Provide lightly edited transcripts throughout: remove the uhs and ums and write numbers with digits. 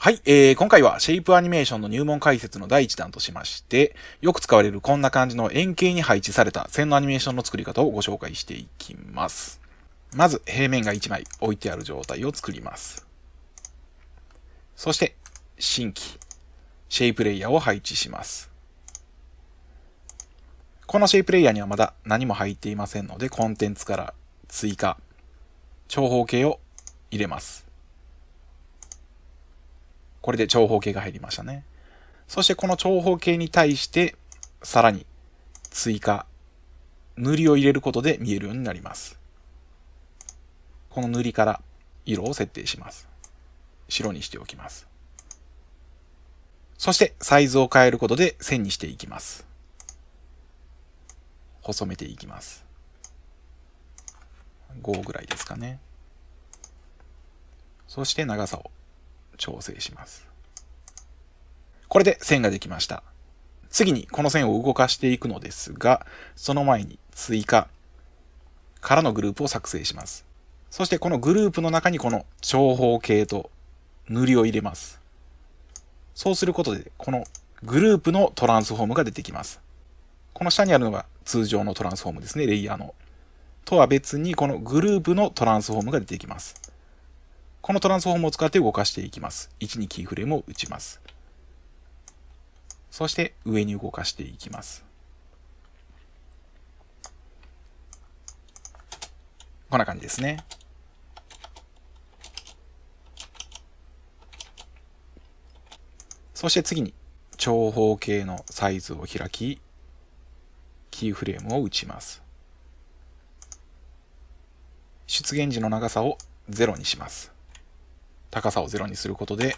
はい、今回はシェイプアニメーションの入門解説の第1弾としまして、よく使われるこんな感じの円形に配置された線のアニメーションの作り方をご紹介していきます。まず平面が1枚置いてある状態を作ります。そして新規、シェイプレイヤーを配置します。このシェイプレイヤーにはまだ何も入っていませんので、コンテンツから追加、長方形を入れます。これで長方形が入りましたね。そしてこの長方形に対してさらに追加、塗りを入れることで見えるようになります。この塗りから色を設定します。白にしておきます。そしてサイズを変えることで線にしていきます。細めていきます。5ぐらいですかね。そして長さを調整します。これで線ができました。次にこの線を動かしていくのですが、その前に追加からのグループを作成します。そしてこのグループの中にこの長方形と塗りを入れます。そうすることでこのグループのトランスフォームが出てきます。この下にあるのが通常のトランスフォームですね、レイヤーの。とは別にこのグループのトランスフォームが出てきます。このトランスフォームを使って動かしていきます。1にキーフレームを打ちます。そして上に動かしていきます。こんな感じですね。そして次に長方形のサイズを開き、キーフレームを打ちます。出現時の長さを0にします。高さを0にすることで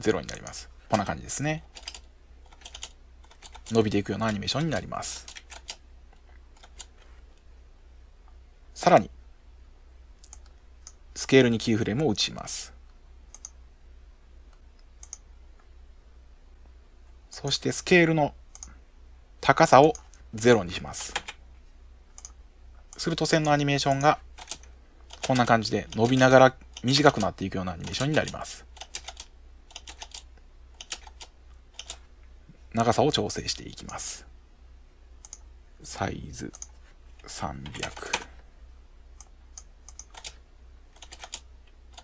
0になります。こんな感じですね。伸びていくようなアニメーションになります。さらに、スケールにキーフレームを打ちます。そしてスケールの高さを0にします。すると線のアニメーションがこんな感じで伸びながら短くなっていくようなアニメーションになります。長さを調整していきます。サイズ300。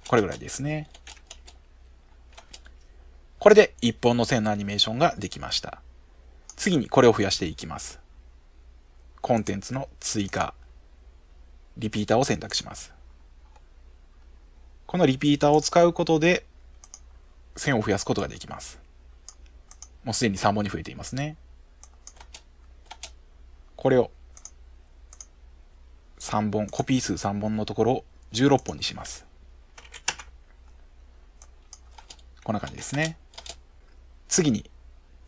これぐらいですね。これで1本の線のアニメーションができました。次にこれを増やしていきます。コンテンツの追加、リピーターを選択します。このリピーターを使うことで線を増やすことができます。もうすでに3本に増えていますね。これを3本、コピー数3本のところを16本にします。こんな感じですね。次に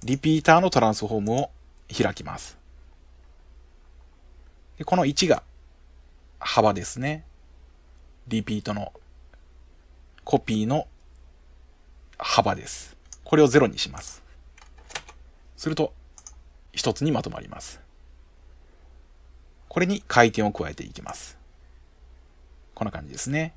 リピーターのトランスフォームを開きます。で、この1が幅ですね。リピートのコピーの幅です。これを0にします。すると、一つにまとまります。これに回転を加えていきます。こんな感じですね。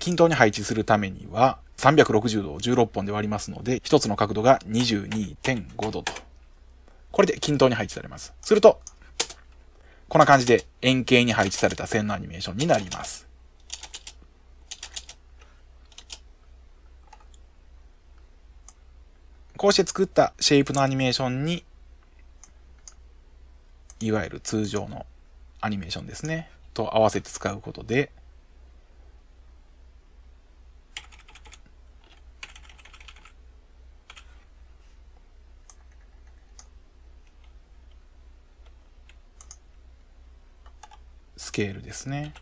均等に配置するためには、360度を16本で割りますので、一つの角度が 22.5 度と。これで均等に配置されます。すると、こんな感じで円形に配置された線のアニメーションになります。こうして作ったシェイプのアニメーションに、いわゆる通常のアニメーションですね、と合わせて使うことで、スケールですね。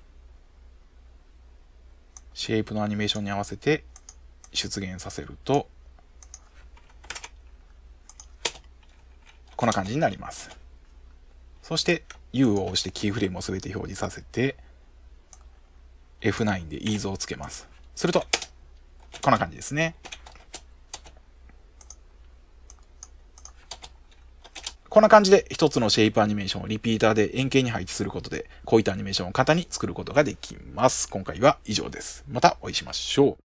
シェイプのアニメーションに合わせて出現させると、こんな感じになります。そして U を押してキーフレームを全て表示させて F9 でイーズをつけます。するとこんな感じですね。こんな感じで一つのシェイプアニメーションをリピーターで円形に配置することでこういったアニメーションを簡単に作ることができます。今回は以上です。またお会いしましょう。